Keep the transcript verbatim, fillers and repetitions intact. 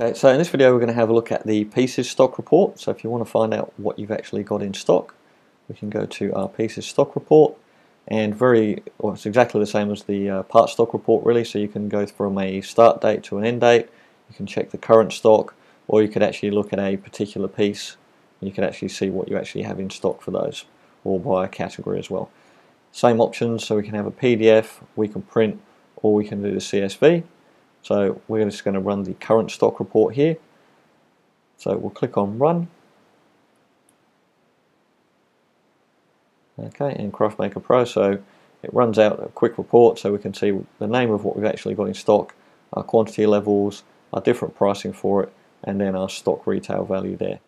Okay, so in this video we're going to have a look at the pieces stock report. So if you want to find out what you've actually got in stock, we can go to our pieces stock report, and very well, it's exactly the same as the uh, part stock report really. So you can go from a start date to an end date, you can check the current stock, or you could actually look at a particular piece and you can actually see what you actually have in stock for those, or by category as well. Same options, so we can have a P D F, we can print, or we can do the C S V. So we're just going to run the current stock report here. So we'll click on run. Okay, and Craft Maker Pro, so it runs out a quick report so we can see the name of what we've actually got in stock, our quantity levels, our different pricing for it, and then our stock retail value there.